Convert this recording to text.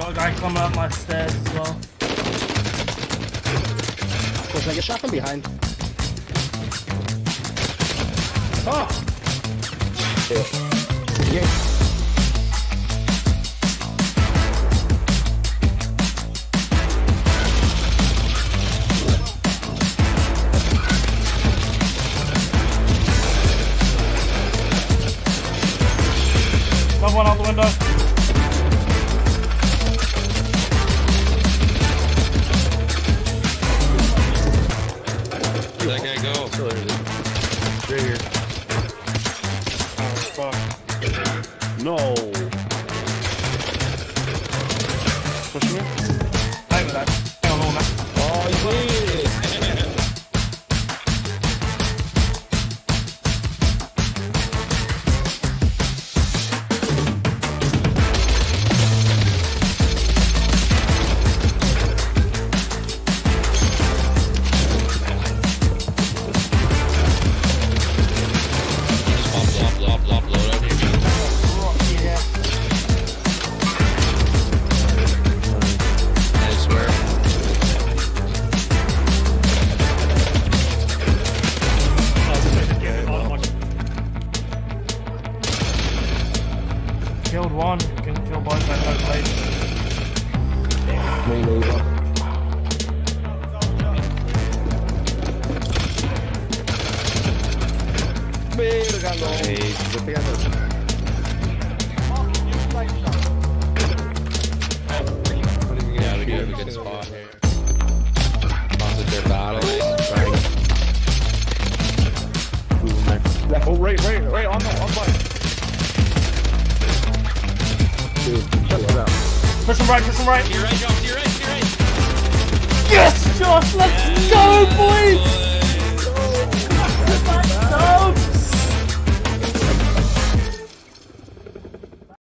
Another guy coming up my stairs as well. Of course, I get shot from behind. Oh! Yeah. Yeah. One out the window. Where'd that guy go? Oh, there it is. Right here. Oh, fuck. No. Push me. I ain't back. I don't know that. Oh, you bleed. Killed one, can kill both by no blades. Me neither. We gotta get a good spot here. They're battling. Right. Oh, right, on bike. Push him right, push him right. To your right, Josh, to your right, to your right. Yes, Josh, let's go, boys!